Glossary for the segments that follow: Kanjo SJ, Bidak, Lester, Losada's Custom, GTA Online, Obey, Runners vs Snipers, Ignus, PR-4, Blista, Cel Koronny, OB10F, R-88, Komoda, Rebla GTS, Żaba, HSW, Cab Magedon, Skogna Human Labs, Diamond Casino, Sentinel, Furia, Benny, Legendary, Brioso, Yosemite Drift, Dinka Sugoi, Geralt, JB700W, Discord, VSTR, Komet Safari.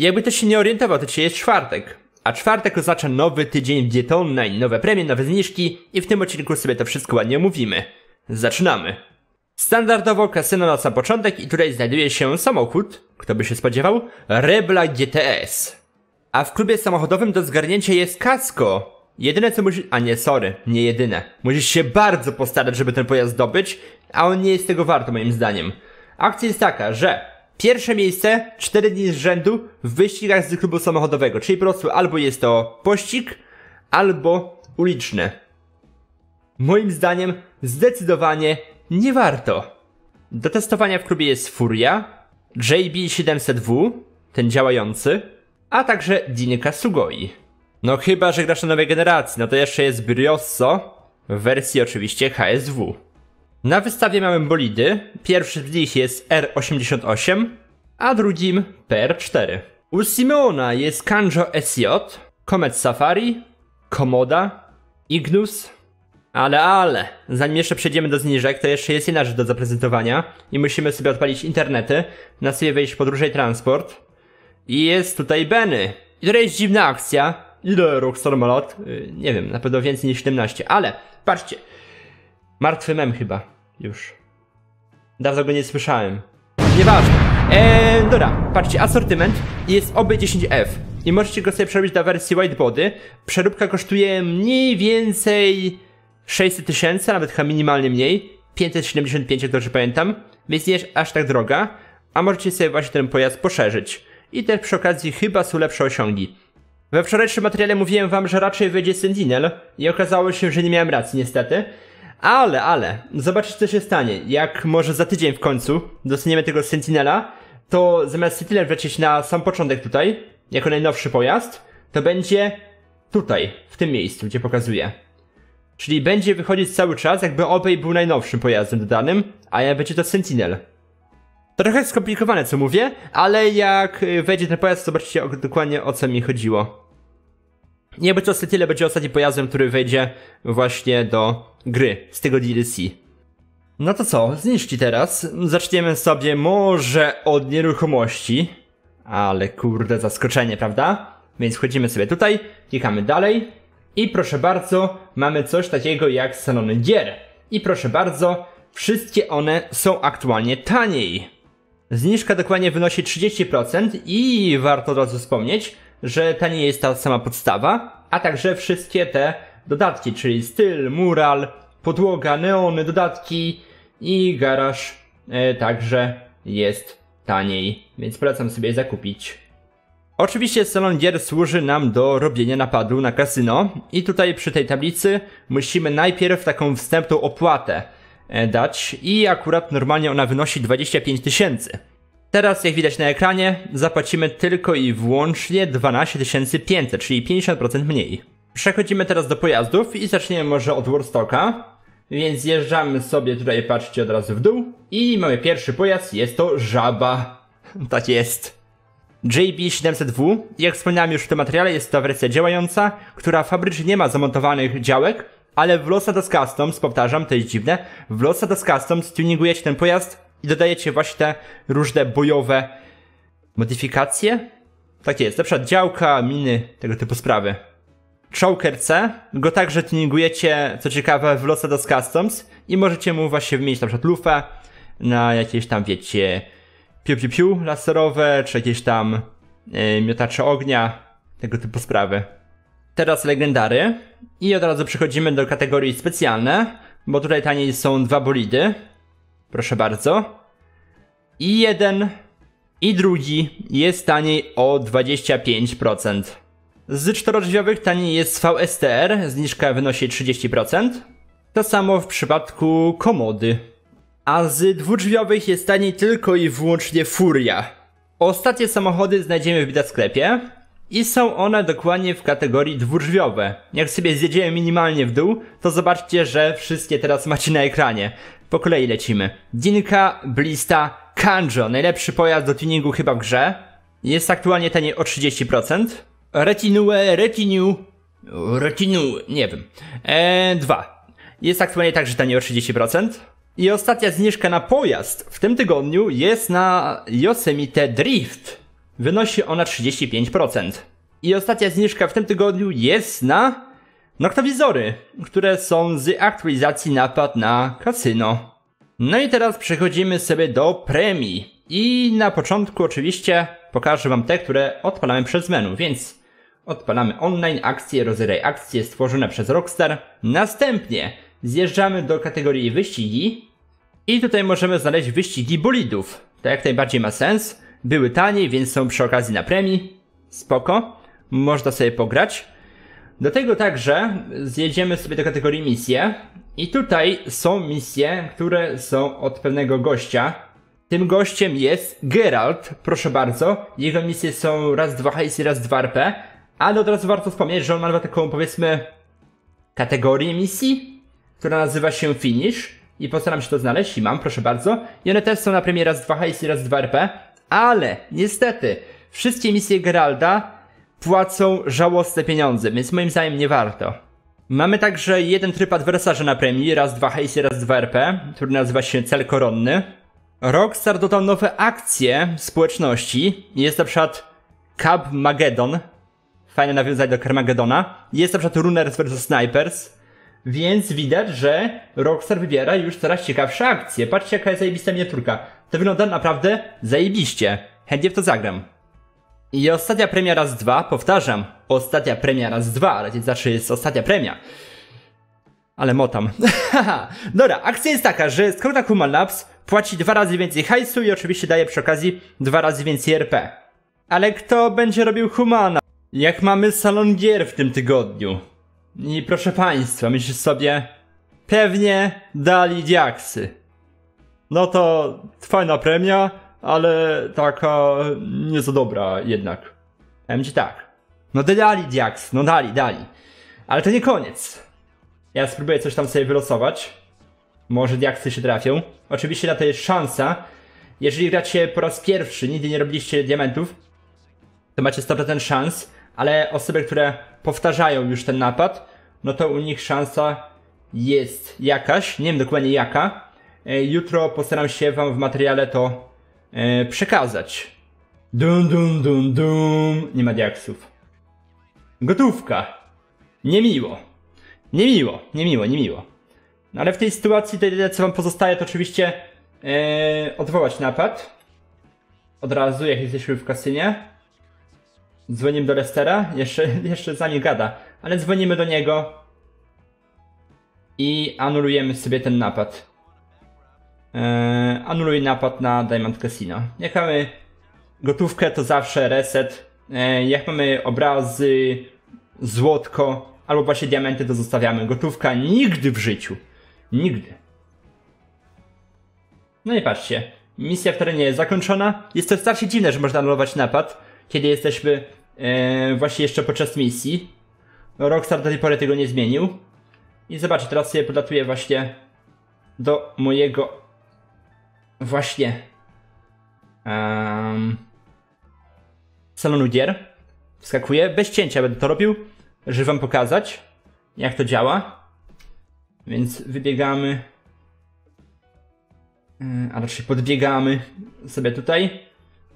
Jakby też się nie orientował, to dzisiaj jest czwartek. A czwartek oznacza nowy tydzień w GTA Online, nowe premie, nowe zniżki i w tym odcinku sobie to wszystko ładnie omówimy. Zaczynamy. Standardowo kasyno na sam początek i tutaj znajduje się samochód, kto by się spodziewał, Rebla GTS. A w klubie samochodowym do zgarnięcia jest kasko. Jedyne co musisz... A nie, sorry, nie jedyne. Musisz się bardzo postarać, żeby ten pojazd zdobyć, a on nie jest tego warto moim zdaniem. Akcja jest taka, że pierwsze miejsce 4 dni z rzędu w wyścigach z klubu samochodowego, czyli po prostu albo jest to pościg, albo uliczny. Moim zdaniem zdecydowanie nie warto. Do testowania w klubie jest Furia, JB700W, ten działający, a także Dinka Sugoi. No chyba, że grasz na nowej generacji, no to jeszcze jest Brioso, w wersji oczywiście HSW. Na wystawie mamy bolidy, pierwszy z nich jest R-88, a drugim PR-4. U Simeona jest Kanjo SJ, Komet Safari, Komoda, Ignus. Ale, zanim jeszcze przejdziemy do zniżek, to jeszcze jest jedna rzecz do zaprezentowania i musimy sobie odpalić internety, na sobie wejść w podróże i transport. I jest tutaj Benny. I to jest dziwna akcja. Ile Rockstar ma lat? Nie wiem, na pewno więcej niż 17, ale patrzcie. Martwy mem chyba, już. Dawno go nie słyszałem. Nieważne. Dobra, patrzcie, asortyment jest OB10F i możecie go sobie przerobić na wersji widebody. Przeróbka kosztuje mniej więcej 600 tysięcy, nawet chyba minimalnie mniej, 575, jak dobrze pamiętam, więc nie jest aż tak droga, a możecie sobie właśnie ten pojazd poszerzyć. I też przy okazji chyba są lepsze osiągi. We wczorajszym materiale mówiłem wam, że raczej wyjdzie Sentinel i okazało się, że nie miałem racji niestety. Ale, zobaczcie co się stanie, jak może za tydzień w końcu dostaniemy tego Sentinela, to zamiast Sentinel wlecieć na sam początek tutaj, jako najnowszy pojazd, to będzie tutaj, w tym miejscu, gdzie pokazuję. Czyli będzie wychodzić cały czas, jakby Obey był najnowszym pojazdem dodanym, a ja będzie to Sentinel. Trochę skomplikowane co mówię, ale jak wejdzie ten pojazd, zobaczycie dokładnie o co mi chodziło. Jakby co, Sentinel będzie ostatnim pojazdem, który wejdzie właśnie do gry z tego DLC. No to co, zniżki teraz. Zaczniemy sobie może od nieruchomości. Ale kurde, zaskoczenie, prawda? Więc wchodzimy sobie tutaj, klikamy dalej. I proszę bardzo, mamy coś takiego jak salony gier. I proszę bardzo, wszystkie one są aktualnie taniej. Zniżka dokładnie wynosi 30% i warto od razu wspomnieć, że taniej jest ta sama podstawa, a także wszystkie te dodatki, czyli styl, mural, podłoga, neony, dodatki i garaż także jest taniej, więc polecam sobie zakupić. Oczywiście salon gier służy nam do robienia napadu na kasyno i tutaj przy tej tablicy musimy najpierw taką wstępną opłatę dać i akurat normalnie ona wynosi 25 tysięcy. Teraz jak widać na ekranie zapłacimy tylko i wyłącznie 12 500, czyli 50% mniej. Przechodzimy teraz do pojazdów i zaczniemy może od Warstocka, więc zjeżdżamy sobie tutaj, patrzcie, od razu w dół i mamy pierwszy pojazd, jest to Żaba. Tak jest. JB700W, jak wspomniałem już w tym materiale, jest to wersja działająca, która fabrycznie nie ma zamontowanych działek, ale w Losada's Custom, powtarzam, to jest dziwne, w Losada's Custom tuningujecie ten pojazd i dodajecie właśnie te różne bojowe modyfikacje. Tak jest, na przykład działka, miny, tego typu sprawy. Choker C, go także tuningujecie, co ciekawe, w Losada's Customs i możecie mu właśnie wymienić na przykład lufę na jakieś tam, wiecie, piu-piu-piu laserowe, czy jakieś tam miotacze ognia, tego typu sprawy. Teraz Legendary i od razu przechodzimy do kategorii specjalne, bo tutaj taniej są dwa bolidy, proszę bardzo, i jeden i drugi jest taniej o 25%. Z czterodrzwiowych taniej jest VSTR, zniżka wynosi 30%. To samo w przypadku Komody. A z dwudrzwiowych jest taniej tylko i wyłącznie Furia. Ostatnie samochody znajdziemy w Bidak sklepie i są one dokładnie w kategorii dwudrzwiowe. Jak sobie zjedziemy minimalnie w dół, to zobaczcie, że wszystkie teraz macie na ekranie. Po kolei lecimy. Dinka, Blista, Kanjo, najlepszy pojazd do tuningu chyba w grze. Jest aktualnie taniej o 30%. Retinue, nie wiem, 2. Jest aktualnie także taniej o 30%. I ostatnia zniżka na pojazd w tym tygodniu jest na Yosemite Drift. wynosi ona 35%. I ostatnia zniżka w tym tygodniu jest na noktowizory, które są z aktualizacji napad na kasyno. No i teraz przechodzimy sobie do premii. I na początku oczywiście pokażę wam te, które odpalamy przez menu, więc odpalamy online, akcje, rozgrywaj akcje stworzone przez Rockstar. Następnie zjeżdżamy do kategorii wyścigi i tutaj możemy znaleźć wyścigi bolidów. To jak najbardziej ma sens. Były taniej, więc są przy okazji na premii. Spoko. Można sobie pograć. Do tego także zjedziemy sobie do kategorii misje. I tutaj są misje, które są od pewnego gościa. Tym gościem jest Geralt, proszę bardzo. Jego misje są raz 2 hajs i raz 2 RP. Ale od razu warto wspomnieć, że on ma taką, powiedzmy, kategorię misji, która nazywa się Finish. I postaram się to znaleźć i mam, proszę bardzo. I one też są na premierę raz 2 hajs i raz 2 RP. Ale niestety wszystkie misje Geralta płacą żałosne pieniądze, więc moim zdaniem nie warto. Mamy także jeden tryb adwersarza na premii, raz 2 hejs i raz 2 RP, który nazywa się Cel Koronny. Rockstar dodał nowe akcje społeczności. Jest na przykład Cab Magedon, fajne nawiązanie do Carmagedona. Jest na przykład Runners vs Snipers, więc widać, że Rockstar wybiera już coraz ciekawsze akcje. Patrzcie, jaka jest zajebista miniaturka. To wygląda naprawdę zajebiście. Chętnie w to zagram. I ostatnia premia raz 2, powtarzam, ostatnia premia raz 2, ale to znaczy jest ostatnia premia. Ale motam. Dobra, akcja jest taka, że Skogna Human Labs płaci 2 razy więcej hajsu i oczywiście daje przy okazji 2 razy więcej RP. Ale kto będzie robił humana? Jak mamy salon gier w tym tygodniu. I proszę państwa, myślę sobie, pewnie dali diaksy. No to fajna premia, ale taka nie za dobra jednak. Będzie tak. No dali diaks, no dali. Ale to nie koniec. Ja spróbuję coś tam sobie wylosować. Może diaksy się trafią. Oczywiście na to jest szansa. Jeżeli gracie po raz pierwszy, nigdy nie robiliście diamentów, to macie 100% szans, ale osoby, które powtarzają już ten napad, no to u nich szansa jest jakaś, nie wiem dokładnie jaka. Jutro postaram się wam w materiale to przekazać. Dum. Nie ma diaksów. Gotówka. Niemiło. No ale w tej sytuacji to jedyne co wam pozostaje to oczywiście odwołać napad. Od razu jak jesteśmy w kasynie. Dzwonimy do Lestera. Jeszcze za nie gada. Ale dzwonimy do niego. I anulujemy sobie ten napad. Anuluj napad na Diamond Casino. Jak mamy gotówkę to zawsze reset. Jak mamy obrazy, złotko albo właśnie diamenty to zostawiamy. Gotówka nigdy w życiu. Nigdy. No i patrzcie. Misja w terenie jest zakończona. Jest to strasznie dziwne, że można anulować napad, kiedy jesteśmy właśnie jeszcze podczas misji. Rockstar do tej pory tego nie zmienił. I zobaczcie, teraz sobie podlatuję właśnie do mojego właśnie salonu gier. Wskakuję, bez cięcia będę to robił, żeby wam pokazać jak to działa. Więc wybiegamy, a raczej podbiegamy sobie tutaj.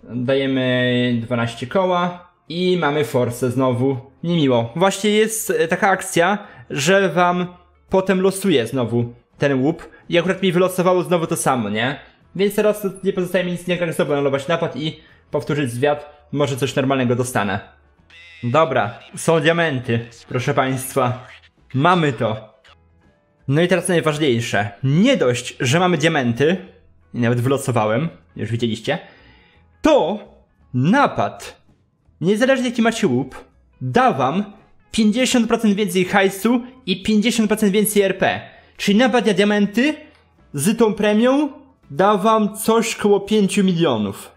Dajemy 12 koła i mamy forsę znowu. Niemiło. Właśnie jest taka akcja, że wam potem losuje znowu ten łup. I akurat mi wylosowało znowu to samo, nie? Więc teraz nie pozostaje mi nic innego, jak znowu anulować napad i powtórzyć zwiat. Może coś normalnego dostanę. Dobra, są diamenty, proszę państwa. Mamy to. No i teraz najważniejsze. Nie dość, że mamy diamenty. I nawet wylosowałem, już widzieliście. To napad. Niezależnie jaki macie łup, da wam 50% więcej hajsu i 50% więcej RP. Czyli napad na diamenty z tą premią da wam coś koło 5 milionów.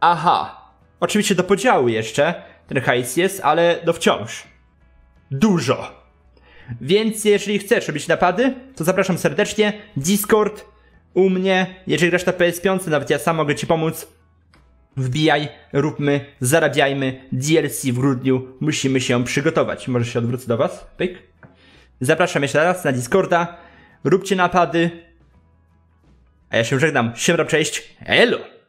Aha. Oczywiście do podziału jeszcze ten hajs jest, ale no wciąż. Dużo. Więc jeżeli chcesz robić napady, to zapraszam serdecznie. Discord u mnie. Jeżeli grasz na PS5, nawet ja sam mogę ci pomóc. Wbijaj, róbmy, zarabiajmy. DLC w grudniu. Musimy się przygotować. Może się odwrócę do was. Pyk. Zapraszam jeszcze raz na Discorda. Róbcie napady. A ja się żegnam. Siemra, cześć. Elo!